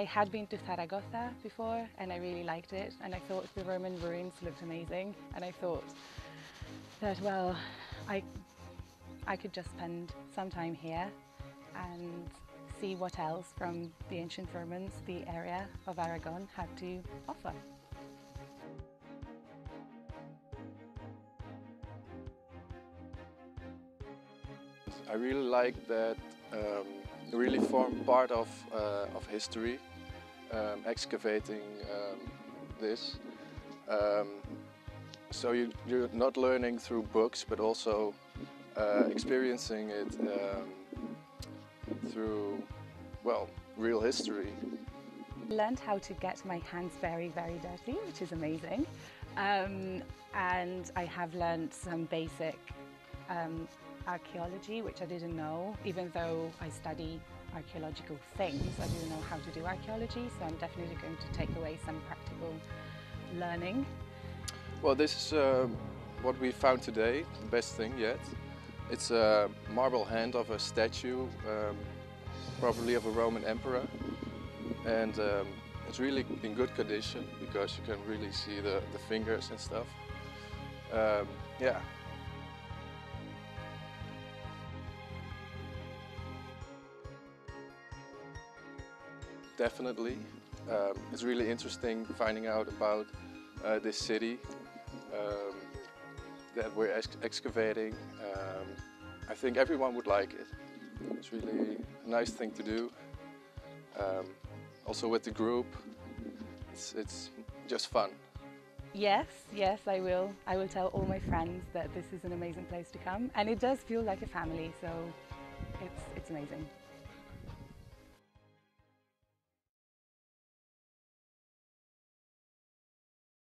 I had been to Zaragoza before and I really liked it, and I thought the Roman ruins looked amazing, and I thought that, well, I could just spend some time here and see what else from the ancient Romans the area of Aragon had to offer. I really like that it really formed part of history, excavating this. So you're not learning through books, but also experiencing it through, well, real history. Learned how to get my hands very, very dirty, which is amazing. And I have learned some basic archaeology, which I didn't know. Even though I study archaeological things, I didn't know how to do archaeology, so I'm definitely going to take away some practical learning. Well, this is what we found today, the best thing yet. It's a marble hand of a statue, probably of a Roman emperor, and it's really in good condition because you can really see the fingers and stuff. Yeah. Definitely. It's really interesting finding out about this city that we're excavating. I think everyone would like it. It's really a nice thing to do. Also with the group, it's just fun. Yes, yes, I will. I will tell all my friends that this is an amazing place to come, and it does feel like a family, so it's amazing.